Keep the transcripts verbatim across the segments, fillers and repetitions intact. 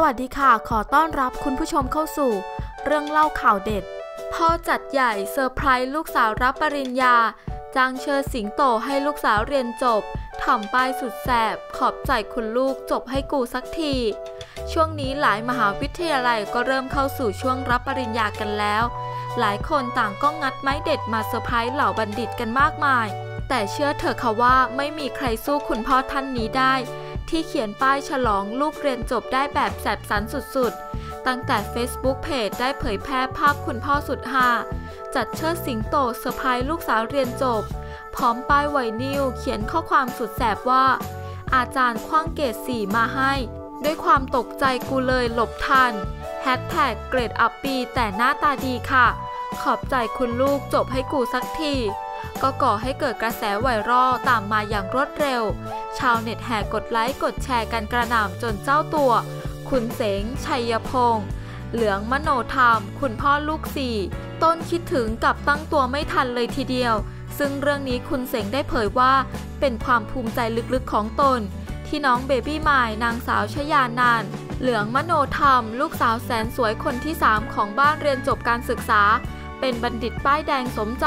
สวัสดีค่ะขอต้อนรับคุณผู้ชมเข้าสู่เรื่องเล่าข่าวเด็ดพ่อจัดใหญ่เซอร์ไพรส์ลูกสาวรับปริญญาจ้างเชิดสิงโตให้ลูกสาวเรียนจบทำป้ายสุดแสบขอบใจคุณลูกจบให้กูสักทีช่วงนี้หลายมหาวิทยาลัยก็เริ่มเข้าสู่ช่วงรับปริญญากันแล้วหลายคนต่างก็งัดไม้เด็ดมาเซอร์ไพรส์เหล่าบัณฑิตกันมากมายแต่เชื่อเถอะค่ะว่าไม่มีใครสู้คุณพ่อท่านนี้ได้ที่เขียนป้ายฉลองลูกเรียนจบได้แบบแสบสันสุดๆตั้งแต่ Facebook Page ได้เผยแพร่ภาพคุณพ่อสุดฮาจัดเชิดสิงโตเซอร์ไพรส์ลูกสาวเรียนจบพร้อมป้ายไวนิลเขียนข้อความสุดแสบว่าอาจารย์คว้างเกรดสี่มาให้ด้วยความตกใจกูเลยหลบทันแฮชแท็กเกรดอัปปีแต่หน้าตาดีค่ะขอบใจคุณลูกจบให้กูสักทีก็ก่อให้เกิดกระแสไวรัลตามมาอย่างรวดเร็วชาวเน็ตแห่กดไลค์กดแชร์กันกระหน่ำจนเจ้าตัวคุณเสงชัยพงษ์เหลืองมโนธรรมคุณพ่อลูกสี่ต้นคิดถึงกับตั้งตัวไม่ทันเลยทีเดียวซึ่งเรื่องนี้คุณเสงได้เผยว่าเป็นความภูมิใจลึกๆของตนที่น้องเบบี้มายนางสาวชยานานท์เหลืองมโนธรรมลูกสาวแสนสวยคนที่สามของบ้านเรียนจบการศึกษาเป็นบัณฑิตป้ายแดงสมใจ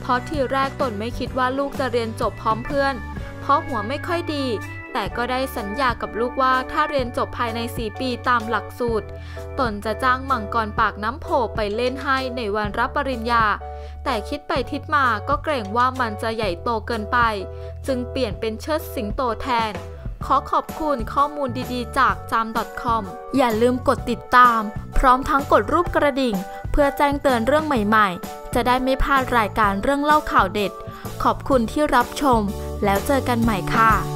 เพราะทีแรกตนไม่คิดว่าลูกจะเรียนจบพร้อมเพื่อนเพราะหัวไม่ค่อยดีแต่ก็ได้สัญญากับลูกว่าถ้าเรียนจบภายในสี่ปีตามหลักสูตรตนจะจ้างมังกรปากน้ำโผไปเล่นให้ในวันรับปริญญาแต่คิดไปคิดมาก็เกรงว่ามันจะใหญ่โตเกินไปจึงเปลี่ยนเป็นเชิดสิงโตแทนขอขอบคุณข้อมูลดีๆจากจาม .com อย่าลืมกดติดตามพร้อมทั้งกดรูปกระดิ่งเพื่อแจ้งเตือนเรื่องใหม่ๆจะได้ไม่พลาดรายการเรื่องเล่าข่าวเด็ดขอบคุณที่รับชมแล้วเจอกันใหม่ค่ะ